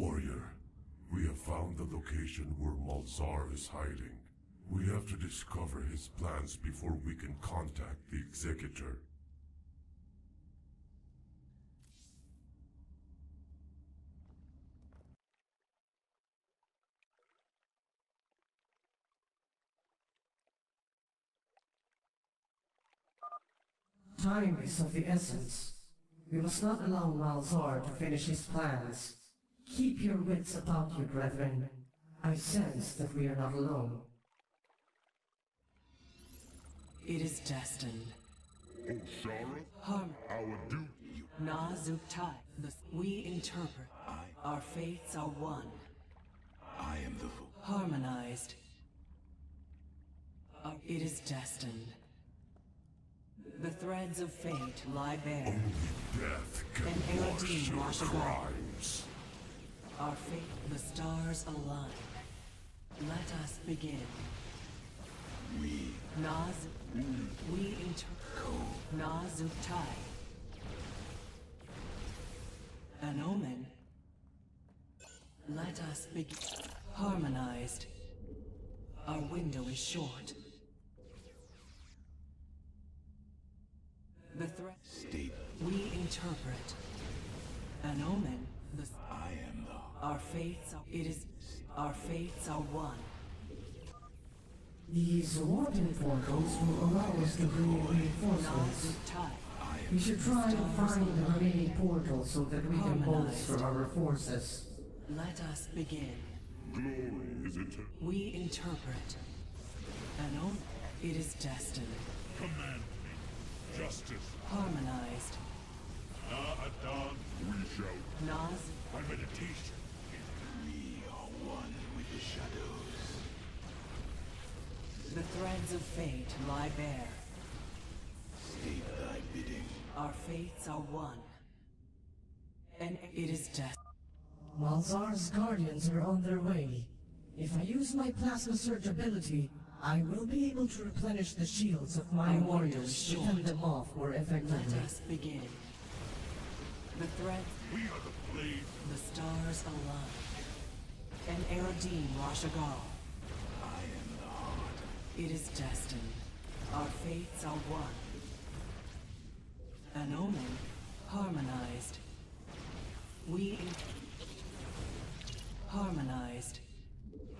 Warrior, we have found the location where Mal'Zar is hiding. We have to discover his plans before we can contact the Executor. Time is of the essence. We must not allow Mal'Zar to finish his plans. Keep your wits about you, brethren. I sense that we are not alone. It is destined. Harm. Our duty. Na'Zuktai. We interpret. Our fates are one. I am the fool. Harmonized. It is destined. The threads of fate lie bare. Only death can wash your crimes. Our fate, the stars align. Let us begin. We Na'Zuktai. An omen. Let us begin. Harmonized. Our window is short. The threat. State. We interpret. An omen. I am the. Our fates are. It is. Our fates are one. These warden portals will allow us to bring in reinforcements. We should try to find the remaining portal so that we can bolster our forces. Let us begin. Glory is eternal. We interpret. An omen. It is destined. Command. Justice. Harmonized. Na'Adan. We shall. Naz. By meditation. We are one with the shadows. The threads of fate lie bare. State thy bidding. Our fates are one. And it is death. Mal'Zar's guardians are on their way. If I use my plasma surge ability, I will be able to replenish the shields of my warriors to fend them off more effectively. Let us begin. The threat. We are the blade. The stars align. And Eridine Roshagal. I am the heart. It is destined. Our fates are one. An omen. Harmonized. We. Harmonized.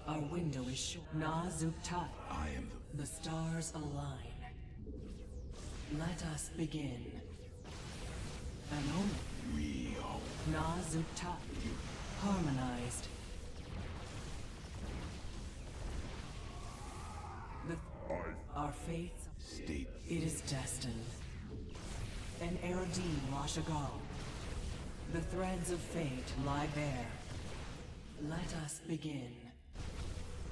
Our window is short. Na'Zuktai. I am the stars align. Let us begin. An omen. We are Na'Zuktai. Harmonized. Our fates. State. It is destined. An Aerodine Roshagal. The threads of fate lie bare. Let us begin.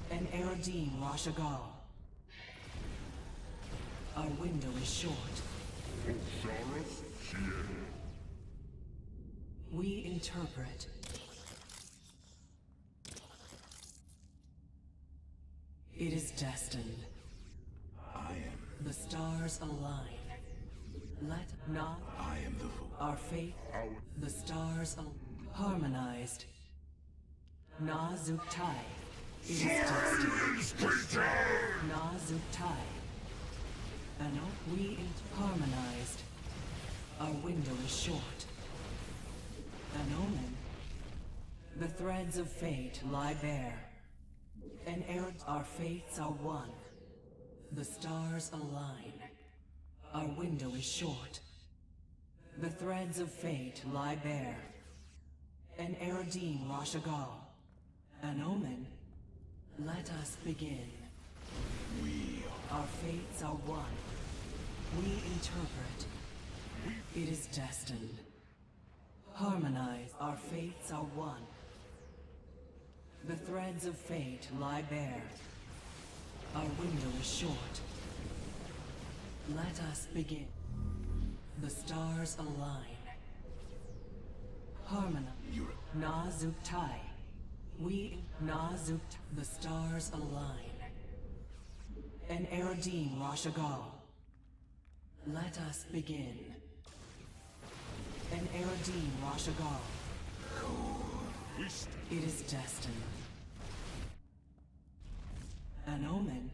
An Aerodine Roshagal. Our window is short. We interpret. It is destined. I am. The stars align. Let not. I am the. Our fate. The stars harmonized. Na'Zuktai. It is destined. Na'Zuktai. And we harmonized. Our window is short. An omen. The threads of fate lie bare. And our fates are one. The stars align. Our window is short. The threads of fate lie bare. An Aerodine Roshagal. An omen. Let us begin. We are. Our fates are one. We interpret. It is destined. Harmonize. Our fates are one. The threads of fate lie bare. Our window is short. Let us begin. The stars align. Harmonize. Na'Zuktai. We Na'Zuktai. The stars align. An Aerodine Roshagal. Let us begin. An Aerodine Roshagal. It is destined. An omen.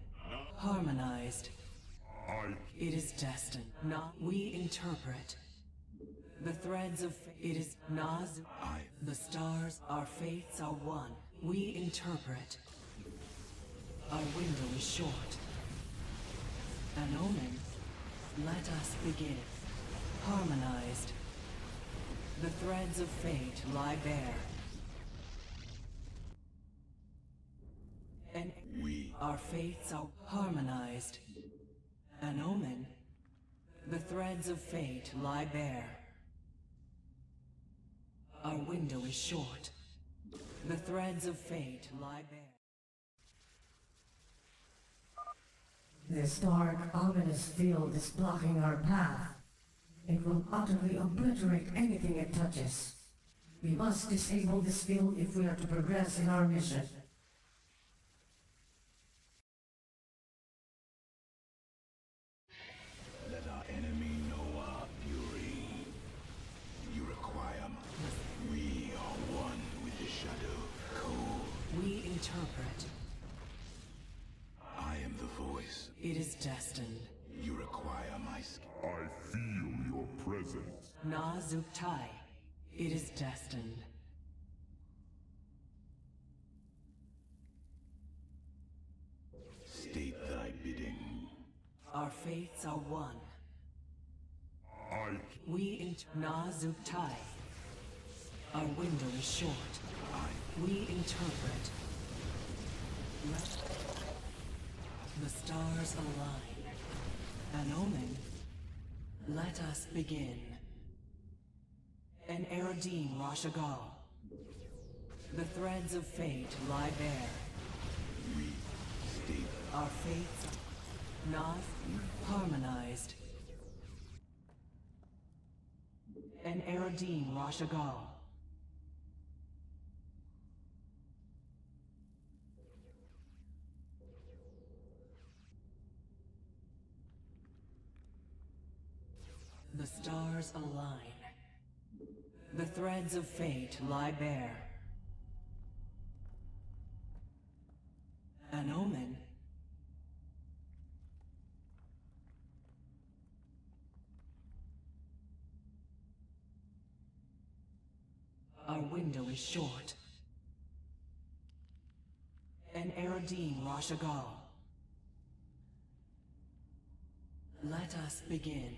Harmonized. It is destined. Not we interpret. The threads of it is Naz. The stars, our fates are one. We interpret. Our window is short. An omen. Let us begin. Harmonized. The threads of fate lie bare. And we, our fates are harmonized. An omen. The threads of fate lie bare. Our window is short. The threads of fate lie bare. This dark, ominous field is blocking our path. It will utterly obliterate anything it touches. We must disable this field if we are to progress in our mission. Let our enemy know our fury. You require much. We are one with the shadow. Cold. We interpret. I am the voice. It is destined. You require my skill. I feel your presence. Na'Zuktai. It is destined. State thy bidding. Our fates are one. We Na'Zuktai. Our window is short. We interpret. The stars align. An omen. Let us begin. An Aerodine Roshagal. The threads of fate lie bare. We state our fates not harmonized. An Aerodine Roshagal. The stars align. The threads of fate lie bare. An omen. Our window is short. An Aerodine Roshagal. Let us begin.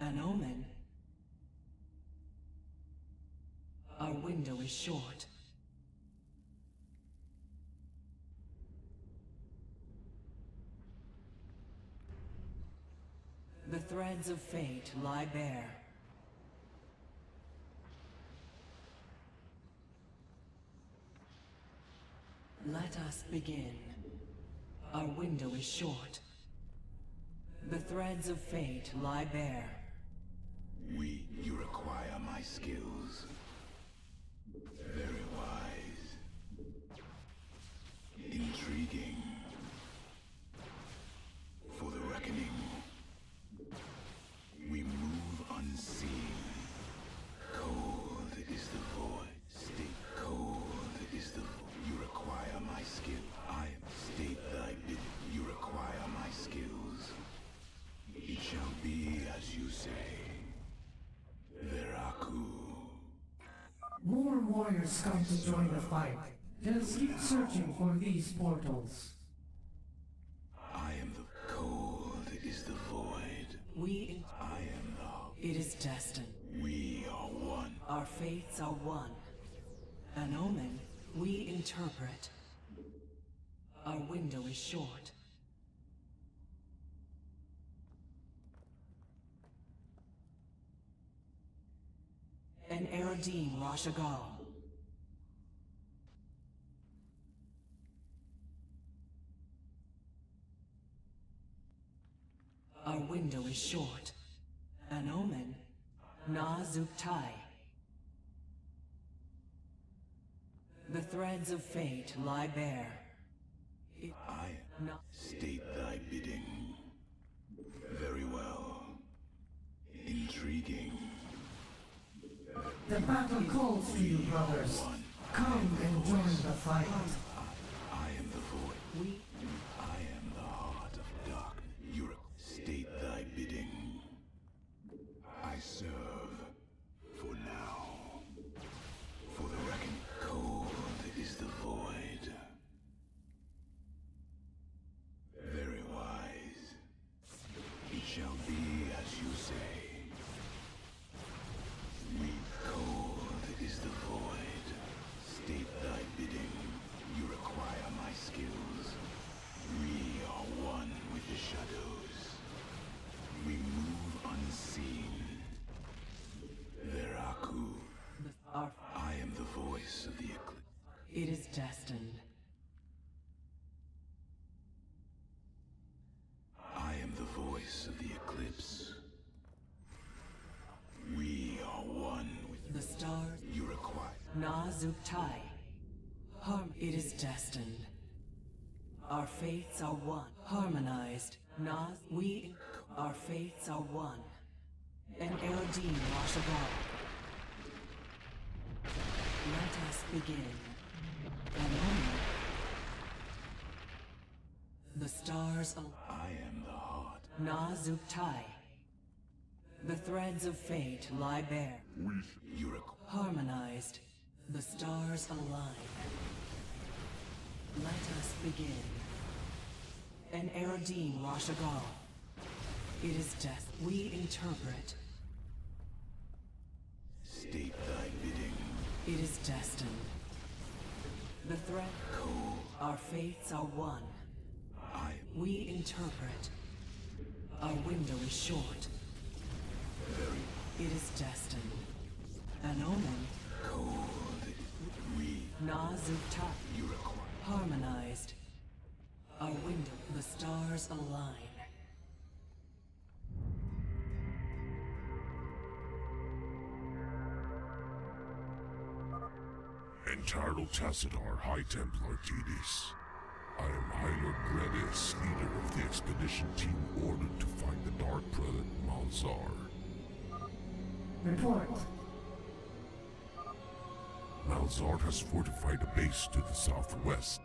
An omen. Our window is short. The threads of fate lie bare. Let us begin. Our window is short. The threads of fate lie bare. We, you require my skills. Very wise. Intriguing. For the reckoning. We move unseen. Cold is the void. State cold is the void. You require my skill. I state thy bid. You require my skills. It shall be as you say. More warriors come to join the fight. They'll keep searching for these portals. I am the cold is the void. I am the. It is destined. We are one. Our fates are one. An omen. We interpret. Our window is short. An Aerodine Roshagal. Our window is short. An omen. Na'Zuktai. The threads of fate lie bare. I state thy bidding. Very well. Intriguing. The battle calls to you, brothers. Come and join the fight. I am the void. I am the heart of dark Europe. State thy bidding. I serve for now. For the reckoning. Cold is the void. Very wise. It shall be as you say. It is destined. I am the voice of the eclipse. We are one with the stars. You require Na'Zuktai. Harm. It is destined. Our fates are one. Harmonized. Naz. We. Our fates are one. And Aerodine Roshagal. Let us begin. The stars align. I am the heart. Na'Zuktai. The threads of fate lie bare. Harmonized. The stars align. Let us begin. An Aerodine Roshagal. It is death. We interpret. State thy bidding. It is destined. The threat. Cold. Our fates are one. We interpret. Our window is short. It is destined. An omen. Cold. We. Na'Zuktai. You require. Harmonized. Our window. The stars align. And Tyr'al Tassadar, High Templar Tedis. I am High Lord Gredis, leader of the expedition team ordered to find the Dark Prelith Mal'Zar. Report. Mal'Zar has fortified a base to the southwest.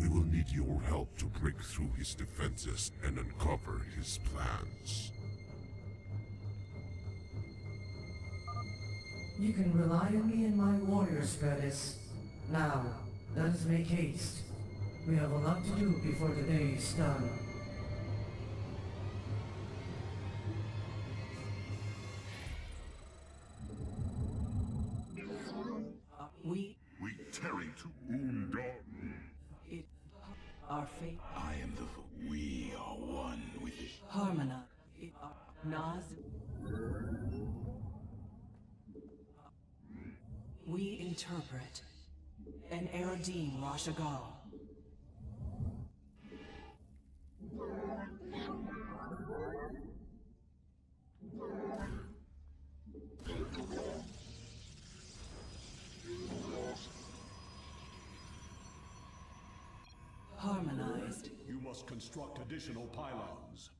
We will need your help to break through his defenses and uncover his plans. You can rely on me and my warriors, Ferdis. Now, let us make haste. We have a lot to do before the day is done. We tarry to wound it. Our fate. I am the. We are one with Harmona. It are Naz. We interpret. An Aerodine Roshagal. Harmonized. You must construct additional pylons.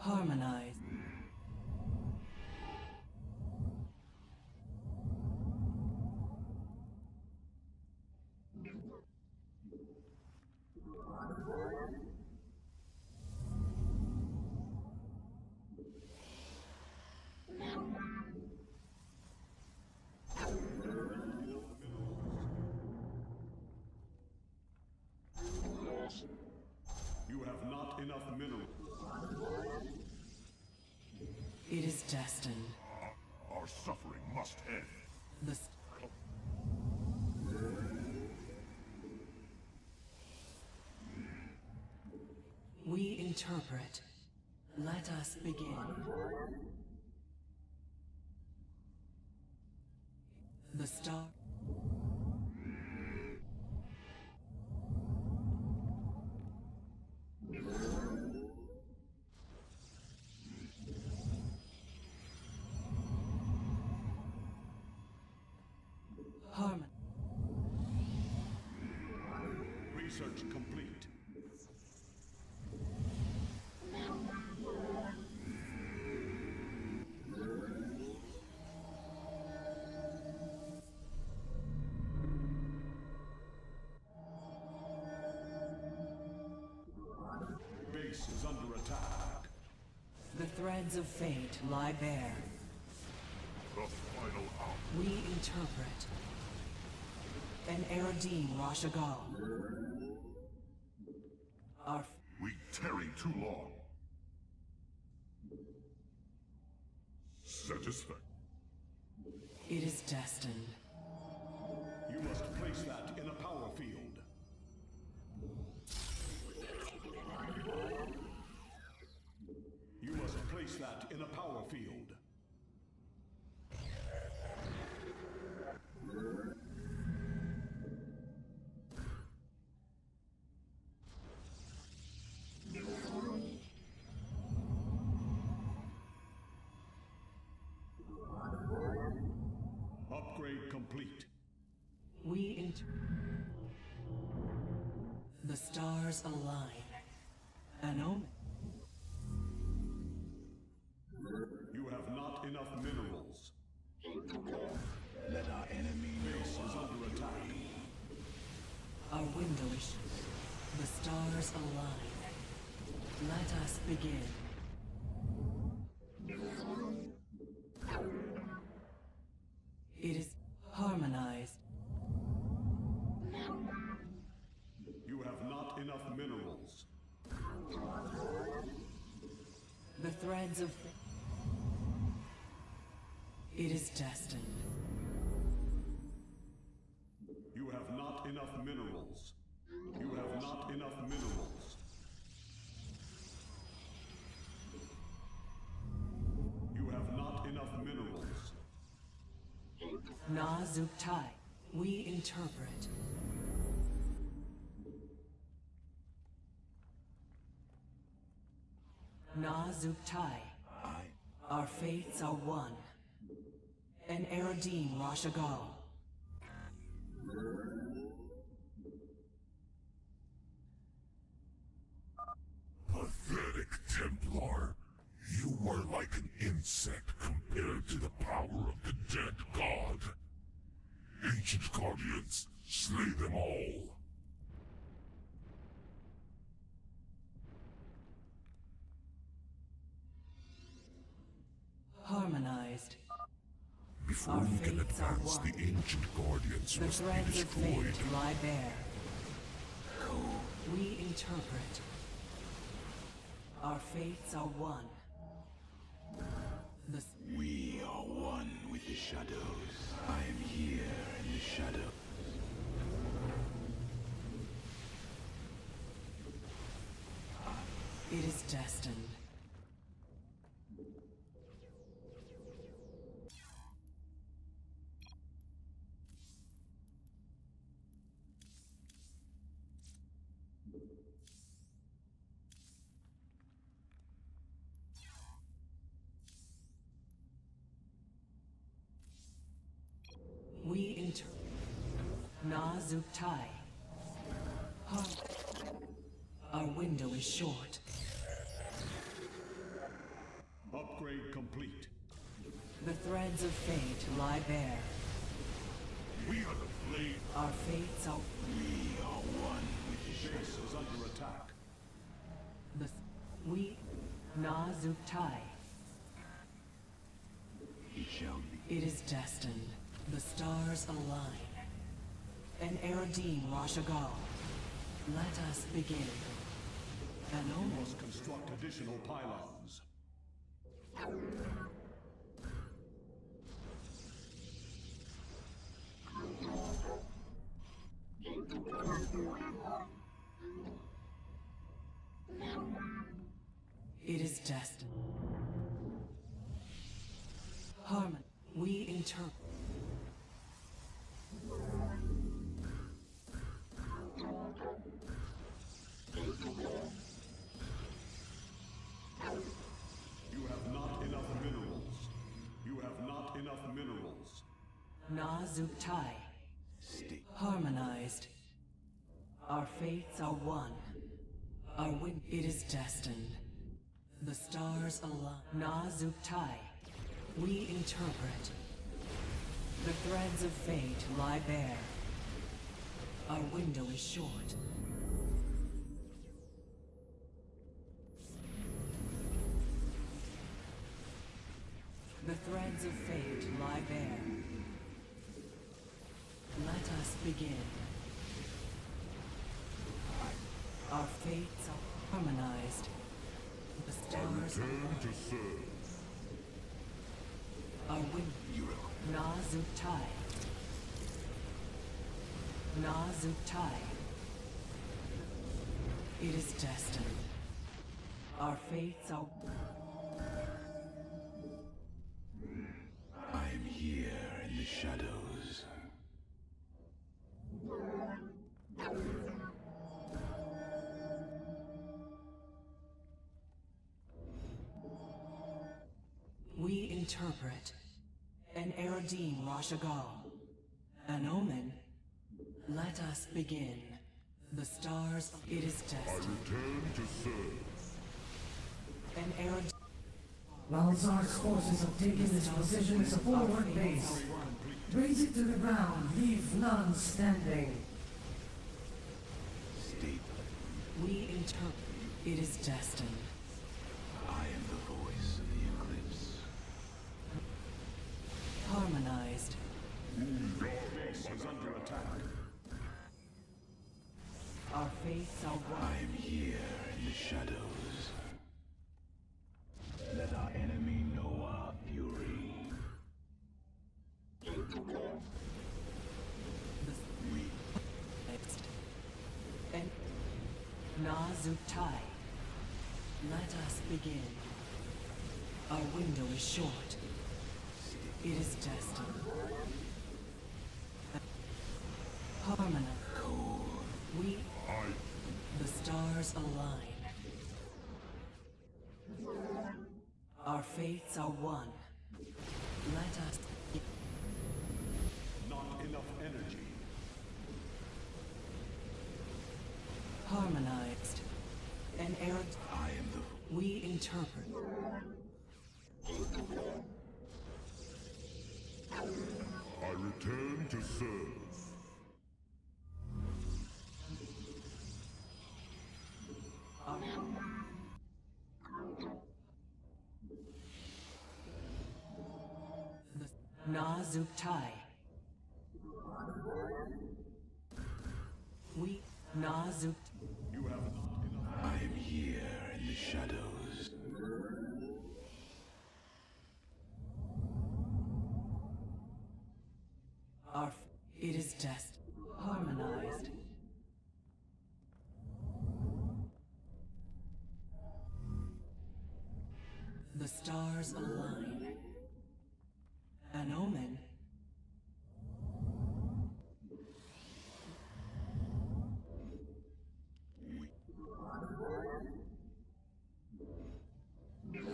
Harmonize. You have not enough minerals. It is destined. Our suffering must end. This. We interpret. Let us begin. The star. harmony. Research complete. Base is under attack. The threads of fate lie bare. The final hour. We interpret an Aerodine Roshagal. We tarry too long. Satisfaction. It is destined. You must place that in a power field. You must place that in a power field. Upgrade complete. We enter. The stars align. An omen. You have not enough minerals. Let our enemy know is under attack. Our window is shut. The stars align. Let us begin. It is harmonized. You have not enough minerals. The threads of... It is destined. You have not enough minerals. You have not enough minerals. You have not enough minerals. Na'Zuktai, we interpret. Na'Zuktai, our fates are one. An Aerodine Roshagal. Pathetic Templar, you are like an insect compared to the power of the dead god. Ancient guardians, slay them all. Harmonized. Before we can advance, the ancient guardians must be destroyed. Lie bare. We interpret. Our fates are one. We are one with the shadows. I am here in the shadow. It is destined. We enter Na'Zuktai. Our window is short. Upgrade complete. The threads of fate lie bare. We are the flame. Our fates are. We are one. The base is under attack. Na'Zuktai. It shall be. It is destined. The stars align. An Aerodine Roshagal. Let us begin. An omen. Construct additional pylons. It is destined. Harmon, we interpret. You have not enough minerals. You have not enough minerals. Na'Zuktai, Harmonized. Our fates are one. Our win. It is destined. The stars align. Na'Zuktai. We interpret. The threads of fate lie bare. Our window is short. The threads of fate lie bare. Let us begin. Our fates are harmonized. The stars are to serve. Our wind. Na'Zuktai. Na'Zuktai. It is destined. Our fates are. I am here in the shadows. We interpret an Aerodine Roshagal, an omen. Let us begin. The stars. It is destined. I return to serve. An Aerodine. Mal'Zar's forces have taken this position as a forward base. Raise it to the ground, leave none standing. We interpret. It is destined. I am the voice of the eclipse. Harmonized. Your base is under attack. Our fates are one. I am here in the shadows. Let our enemy know our fury. We. Next. And. Na'Zuktai. Let us begin. Our window is short. It is destined. Harmony. Cold. We. I. The stars align. Our fates are one. Let us. Not enough energy. Harmonized. An error. I am the. We interpret. I return to serve. Na'Zuktai. We. Na'Zuktai. You have not enough. I am here in the shadows. Our. It is just. Harmonized. The stars align. An omen. You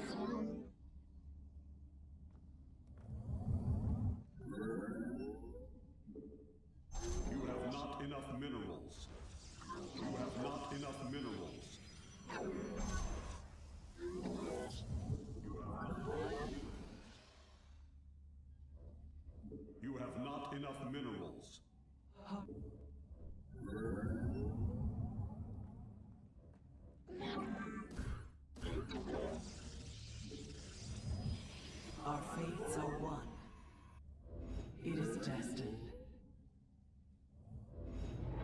have not enough minerals. You have not enough minerals. You have not enough minerals. Our fates are one. It is destined.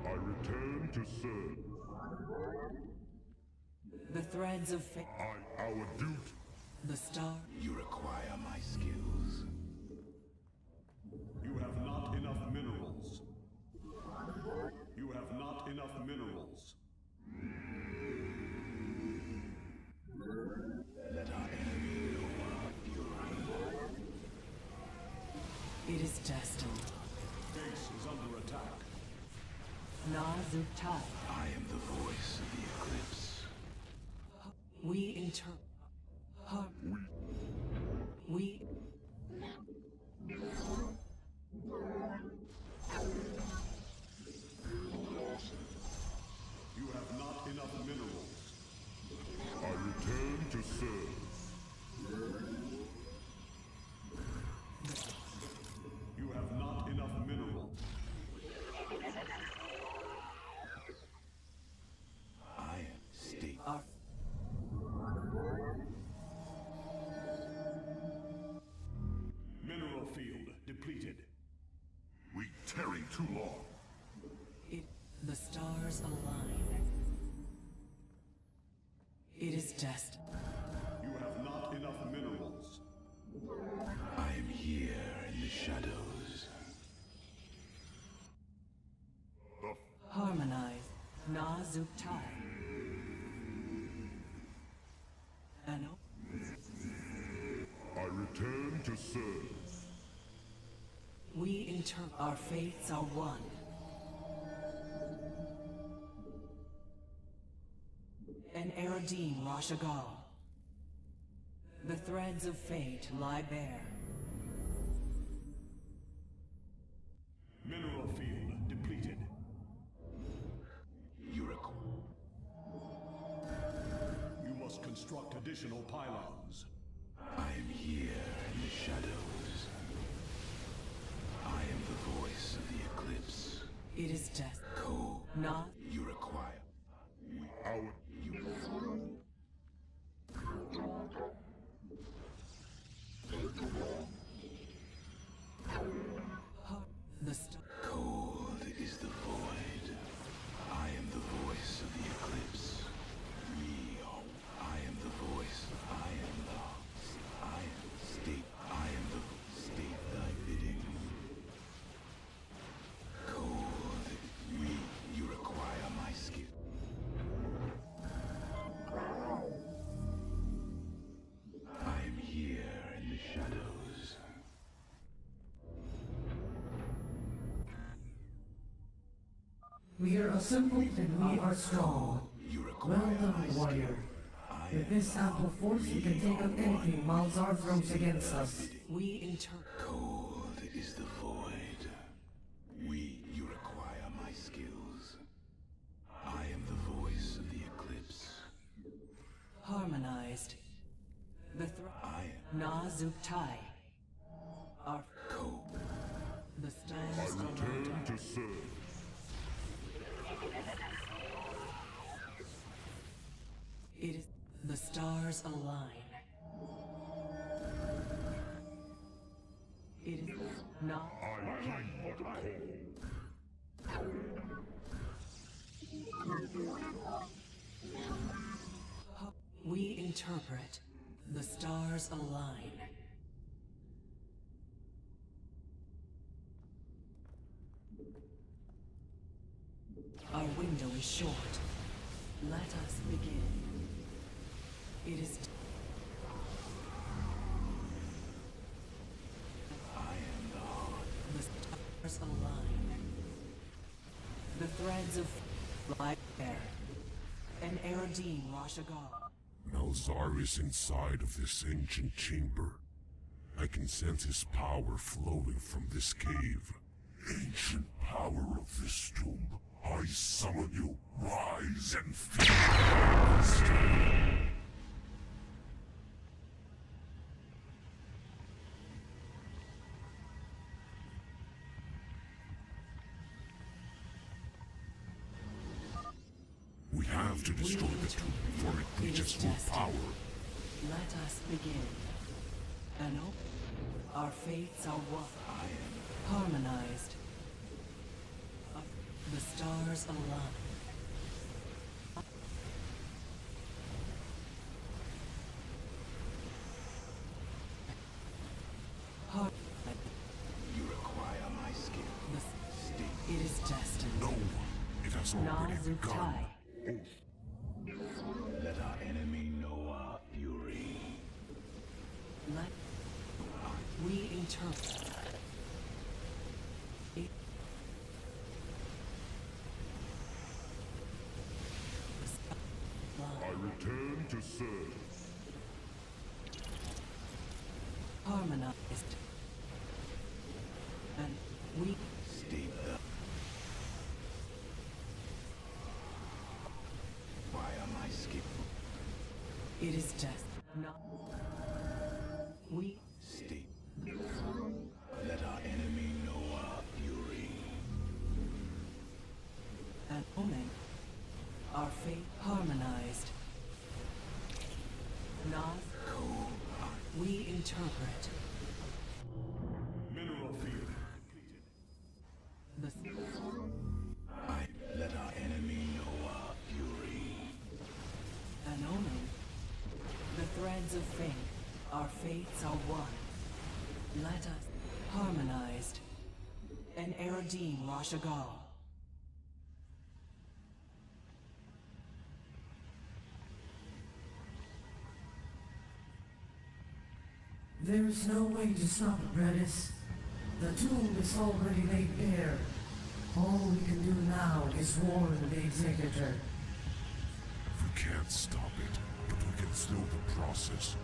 I return to serve. The threads of fate. Our duty. The star. You require my skills. You have not enough minerals. You have not enough minerals. Let our enemy know our fury. It is destined. Base is under attack. Na'Zuktai. I am the voice of the eclipse. We inter. We. too long. The stars align. It is destined. You have not enough minerals. I am here in the shadows. Harmonize Na'Zuktai. Ano? I return to serve. We interpret our fates are one. An Aerodine Roshagal. The threads of fate lie bare. Mineral field depleted. Eureka. You must construct additional pylons. I am here in the shadows. I am the voice of the eclipse. It is death. Cold. Not. You require. Our. The cold is the void. I am the voice of the eclipse. Leo. I am the voice. I am the. I am state. I am the state. Thy bidding. Cold. We. You require my skill. Shadows. We are assembled and we are strong. Well done, warrior. With this ample force, you can take up anything Mal'Zar throws against us. We interpret. Cold is the void. We, you require my skills. I am the voice of the eclipse. Harmonized. The Na'Zuktai. Our cope. The stars I return to serve. It is the stars align. It is not. I like what I call. We interpret. The stars align. Our window is short. Let us begin. It is. I am the heart. The stars align. The threads of light air. An Aerodine Roshagal. Mal'Zar is inside of this ancient chamber. I can sense his power flowing from this cave. Ancient power of this tomb, I summon you, rise and fight! We have to destroy the tomb before it reaches full power. Let us begin. Ano? Our fates are what? I am. Harmonized. The stars align. You require my skill. It is destined. No one. It has already begun. Let our enemy know our fury. Let we interpret. I return to serve. Harmonized. And we state that. It is death. Not. We stay. Let our enemy know our fury. An omen. Our fate harmonized. Not. Cold. We interpret. Mineral field depleted. The. sides of fate, our fates are one. Let us harmonized. An Aerodine Roshagal. There is no way to stop it, Gredis. The tomb is already laid bare. All we can do now is warn the Executor. We can't stop it, but we can slow the process.